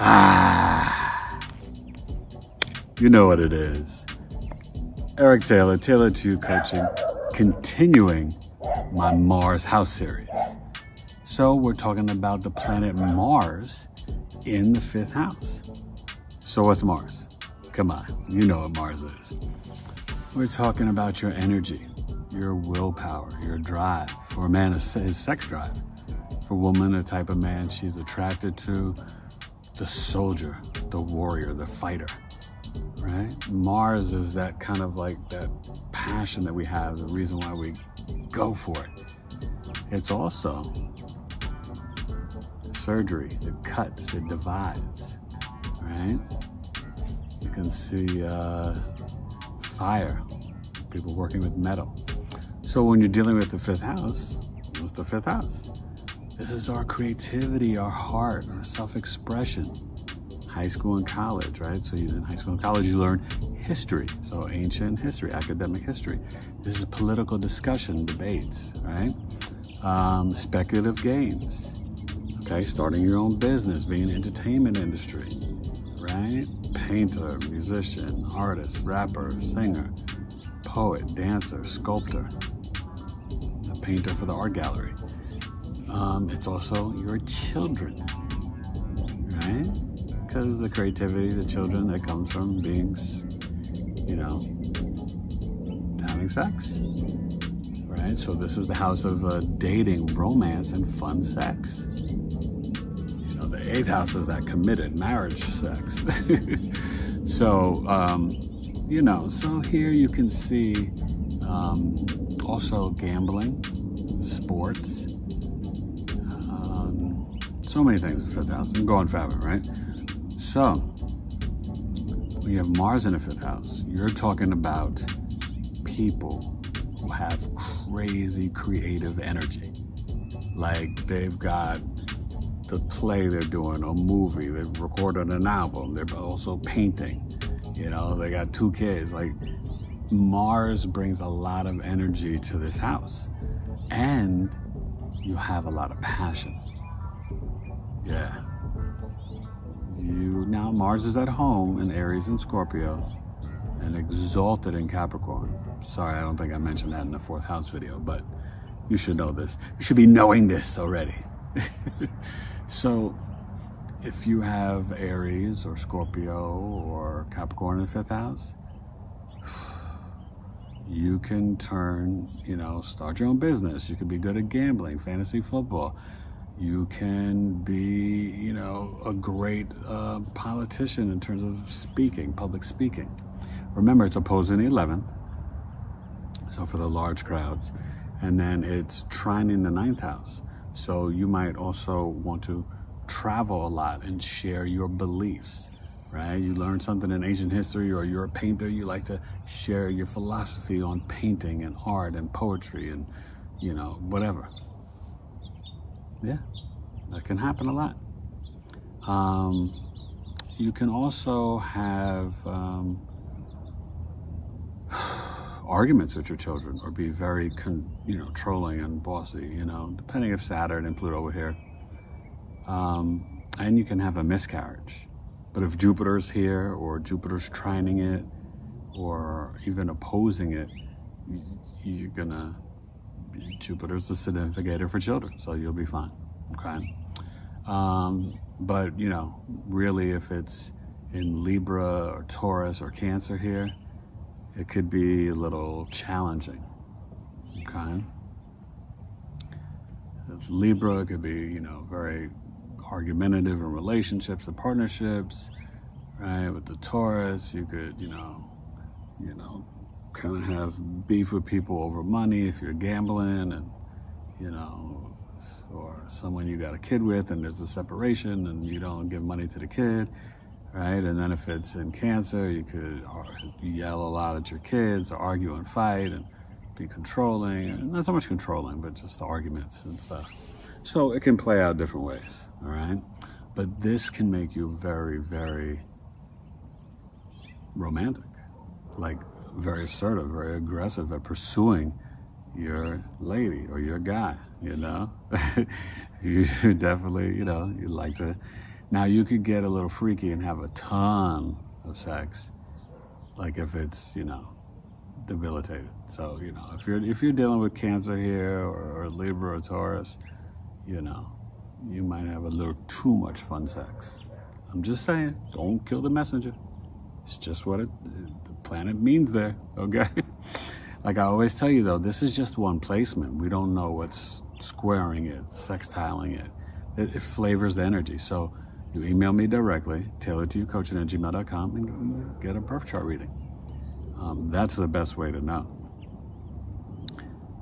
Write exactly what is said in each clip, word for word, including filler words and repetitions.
Ah, you know what it is. Eric Taylor, Taylored to you Coaching, continuing my Mars house series. So we're talking about the planet Mars in the fifth house. So what's Mars? Come on, you know what Mars is. We're talking about your energy, your willpower, your drive. For a man, his sex drive. For a woman, a type of man she's attracted to, the soldier, the warrior, the fighter, right? Mars is that kind of like that passion that we have, the reason why we go for it. It's also surgery, it cuts, it divides, right? You can see uh, fire, people working with metal. So when you're dealing with the fifth house, what's the fifth house? This is our creativity, our heart, our self-expression. High school and college, right? So in high school and college, you learn history. So ancient history, academic history. This is political discussion, debates, right? Um, speculative gains, okay? Starting your own business, being in the entertainment industry, right? Painter, musician, artist, rapper, singer, poet, dancer, sculptor, a painter for the art gallery. Um, it's also your children, right? Because the creativity, the children that comes from being, you know, having sex, right? So this is the house of uh, dating, romance, and fun sex. You know, the eighth house is that committed marriage sex. So, um, you know, so here you can see um, also gambling, sports, so many things in the fifth house. I'm going forever, right? So, when you have Mars in the fifth house, you're talking about people who have crazy creative energy. Like they've got the play they're doing, a movie, they've recorded an album, they're also painting. You know, they got two kids. Like Mars brings a lot of energy to this house. And you have a lot of passion. Yeah. You now Mars is at home in Aries and Scorpio and exalted in Capricorn. Sorry, I don't think I mentioned that in the fourth house video, but you should know this. You should be knowing this already. So if you have Aries or Scorpio or Capricorn in the fifth house, you can turn, you know, start your own business. You can be good at gambling, fantasy football. You can be, you know, a great uh, politician in terms of speaking, public speaking. Remember, it's opposed in the eleventh, so for the large crowds. And then it's trine in the ninth house. So you might also want to travel a lot and share your beliefs, right? You learn something in ancient history or you're a painter, you like to share your philosophy on painting and art and poetry and, you know, whatever. Yeah, that can happen a lot. Um, you can also have um, arguments with your children or be very, con you know, trolling and bossy, you know, depending if Saturn and Pluto were here. Um, and you can have a miscarriage. But if Jupiter's here or Jupiter's trining it or even opposing it, you're gonna... Jupiter's the significator for children, so you'll be fine, okay? Um, but, you know, really if it's in Libra or Taurus or Cancer here, it could be a little challenging, okay? If it's Libra, it could be, you know, very argumentative in relationships and partnerships, right? With the Taurus, you could, you know, you know, kind of have beef with people over money if you're gambling and, you know, or someone you got a kid with and there's a separation and you don't give money to the kid, right? And then if it's in Cancer, you could yell a lot at your kids or argue and fight and be controlling. And not so much controlling, but just the arguments and stuff. So it can play out different ways, all right? But this can make you very, very romantic. Like, very assertive, very aggressive at pursuing your lady or your guy, you know? You definitely, you know, you like to Now you could get a little freaky and have a ton of sex, like if it's, you know, debilitated. So, you know, if you're if you're dealing with Cancer here, or, or Libra or Taurus, you know, you might have a little too much fun sex. I'm just saying, don't kill the messenger. It's just what it, the planet means there, okay? Like I always tell you though, this is just one placement. We don't know what's squaring it, sextiling it. It, it flavors the energy. So you email me directly, Taylored to you coaching at gmail dot com, and get a birth chart reading. Um, that's the best way to know.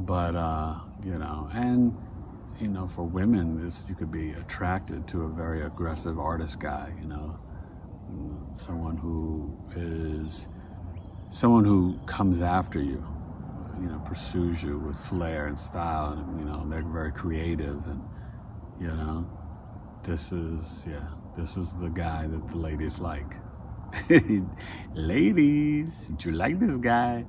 But, uh, you know, and, you know, for women, this, you could be attracted to a very aggressive artist guy, you know, someone who is, someone who comes after you, you know, pursues you with flair and style, and, you know, they're very creative, and, you know, this is, yeah, this is the guy that the ladies like. Ladies, did you like this guy?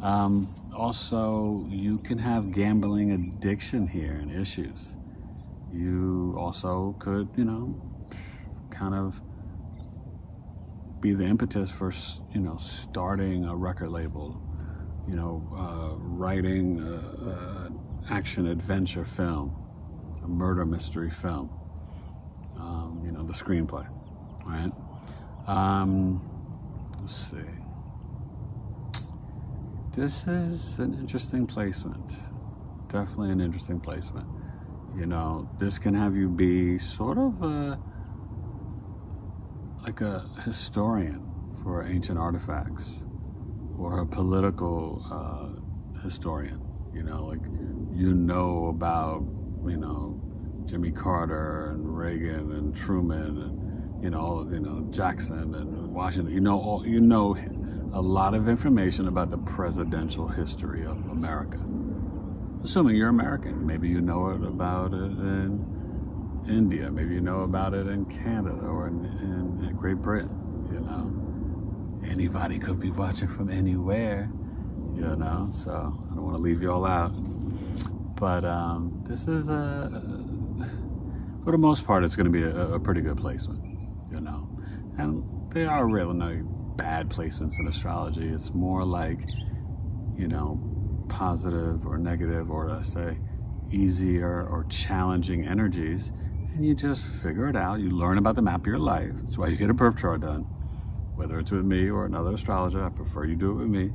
Um, also, you can have gambling addiction here and issues. You also could, you know, kind of be the impetus for, you know, starting a record label, you know, uh, writing an action-adventure film, a murder mystery film, um, you know, the screenplay, right? Um, let's see. This is an interesting placement. Definitely an interesting placement. You know, this can have you be sort of a, like a historian for ancient artifacts, or a political uh, historian. You know, like, you know about, you know, Jimmy Carter and Reagan and Truman and, you know, you know, Jackson and Washington, you know, all, you know, a lot of information about the presidential history of America. Assuming you're American, maybe you know it about it in India, maybe you know about it in Canada, or in, in, in Great Britain, you know. Anybody could be watching from anywhere, you know, so I don't want to leave you all out. But um, this is, a, for the most part, it's going to be a, a pretty good placement. You know, and there are really no bad placements in astrology. It's more like, you know, positive or negative, or I say easier or challenging energies, and you just figure it out. You learn about the map of your life. That's why you get a birth chart done, whether it's with me or another astrologer. I prefer you do it with me.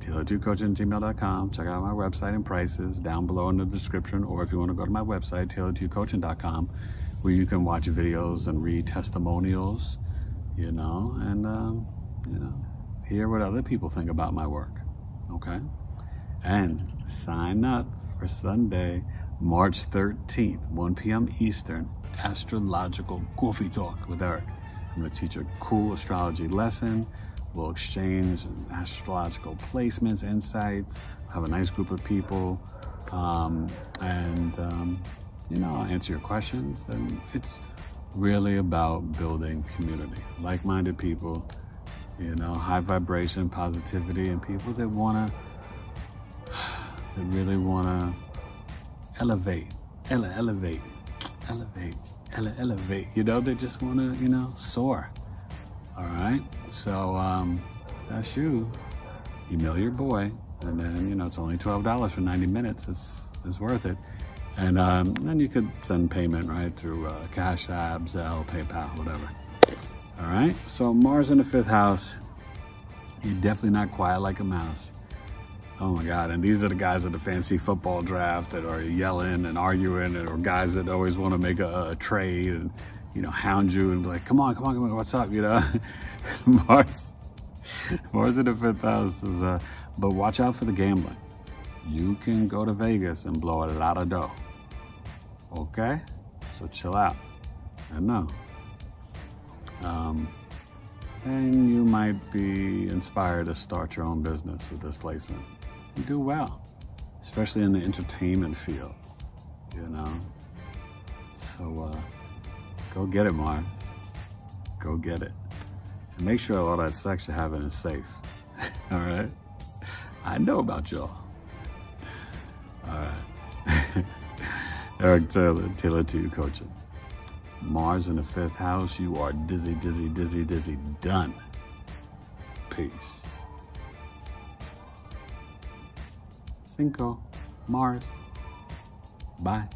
Taylored to you coaching at gmail dot com. Check out my website and prices down below in the description, or if you want to go to my website, Taylored to you coaching dot com, where you can watch videos and read testimonials, you know, and, um, you know, hear what other people think about my work, okay? And sign up for Sunday, March thirteenth, one p m Eastern, Astrological Goofy Talk with Eric. I'm going to teach a cool astrology lesson. We'll exchange astrological placements, insights, have a nice group of people, um, and... Um, you know, I'll answer your questions, and it's really about building community, like-minded people, you know, high vibration, positivity, and people that wanna, that really wanna elevate, ele elevate, elevate, ele elevate, you know, they just wanna, you know, soar, all right? So, um, that's you. Email your boy, and then, you know, it's only twelve dollars for ninety minutes, it's, it's worth it. And um, then you could send payment, right, through uh, Cash App, Zelle, PayPal, whatever. All right? So Mars in the fifth house, you're definitely not quiet like a mouse. Oh, my God. And these are the guys at the fancy football draft that are yelling and arguing, and, or guys that always want to make a, a trade and, you know, hound you and be like, come on, come on, come on, what's up, you know? Mars, Mars in the fifth house is, uh, but watch out for the gambling. You can go to Vegas and blow a lot of dough. Okay, so chill out. I know. Um, and you might be inspired to start your own business with this placement. You do well, especially in the entertainment field, you know. So uh, go get it, Mars. Go get it. And make sure all that sex you're having is safe. All right? I know about y'all. All right. Eric Taylor, Taylor to you Coaching. Mars in the fifth house, you are dizzy, dizzy, dizzy, dizzy, done. Peace. Cinco, Mars, bye.